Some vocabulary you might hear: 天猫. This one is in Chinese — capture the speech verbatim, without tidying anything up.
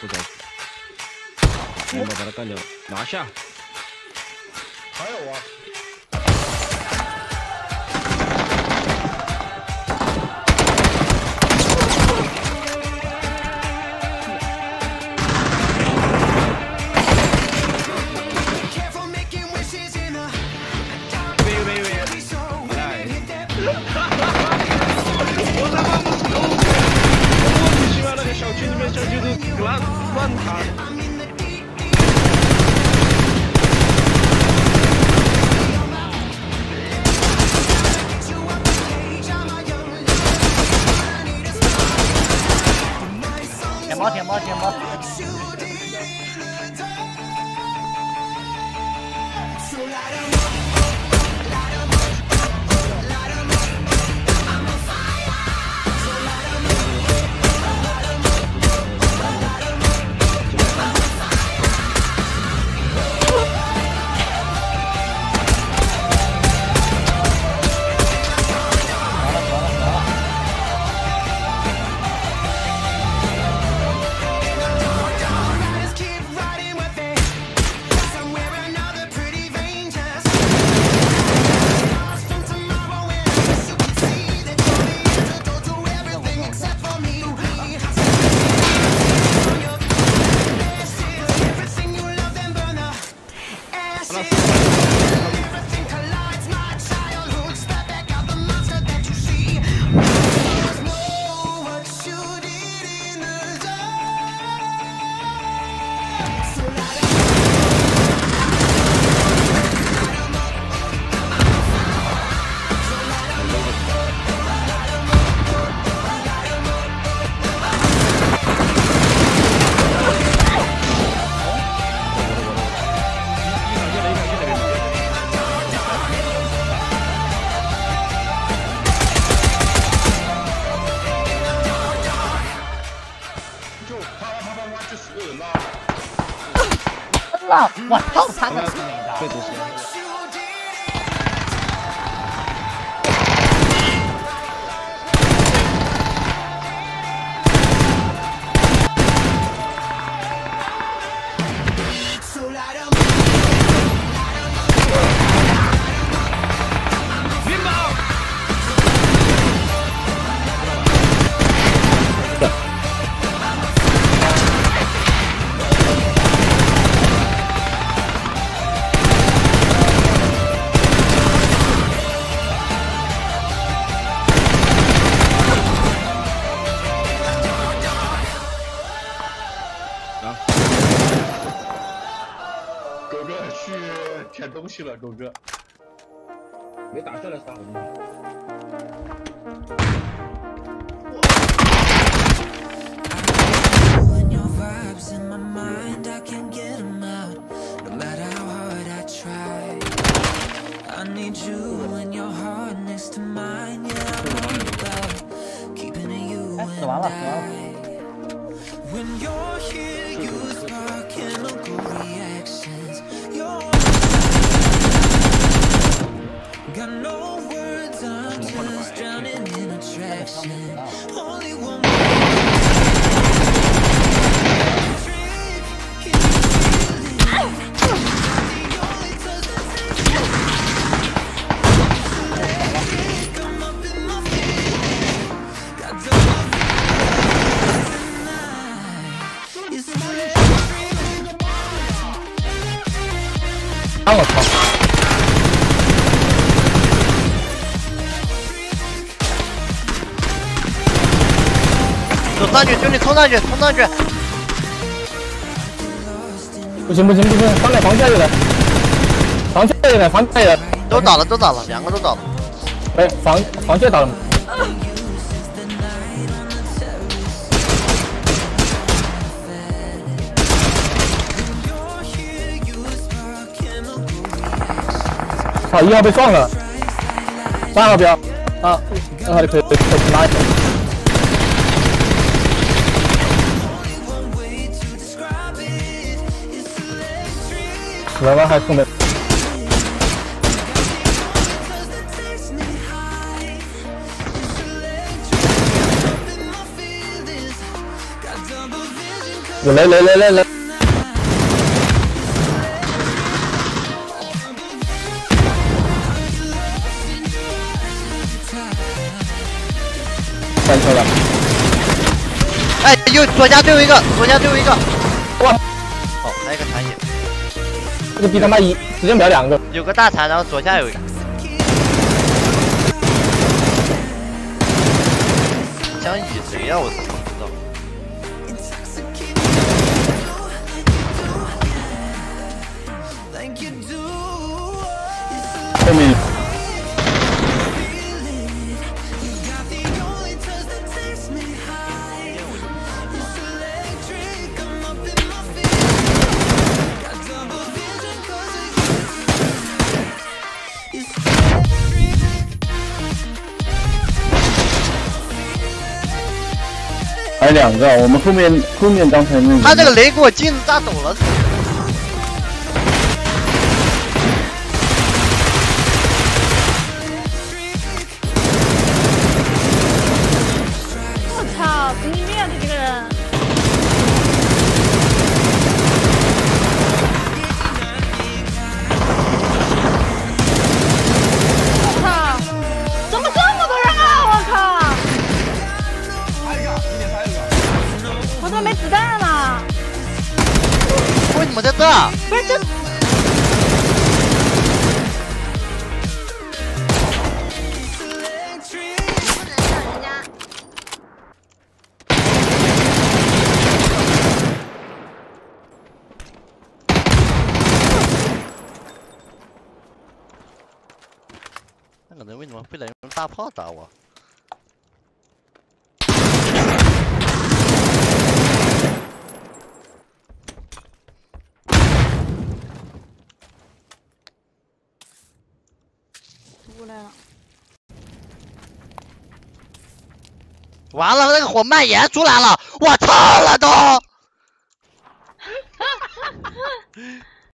不着急，我把他干掉，拿下。还有啊。 乱乱弹！天猫，天猫，天猫！啊！我操他个臭美的！这都行。 狗哥去舔东西了，狗哥没打下来啥好东西。哎，死完了，死完了。 When you're here, you spark chemical reactions. You're got no words, I'm just drowning in attraction. Only one. Hello, Papa. 走上去，兄弟，冲上去，冲上去！不行不行不行，防下防下有人，防下有人，防下有人，都倒了都倒了，两个都倒了。哎，防防下倒了。 好，一号被撞了，三号标，啊，二号就可以可以拉一下。来吧，还送的。来来来来来。翻车了！哎，右左家最后一个，左家最后一个。哇！好、哦，来一个残血。这个逼他妈一直接秒两个。有个大残，然后左下有一个。 想以谁呀、啊？我怎么知道？后面还两个，我们后面后面刚才那个，他这个雷给我镜子炸走了。我操，给你面子这个人！我靠，怎么这么多人啊！我靠！ 我怎么没子弹了？为什么在这？不是这。那个人为什么非得用大炮打我？ 过来了！完了，那个火蔓延出来了，我操了都！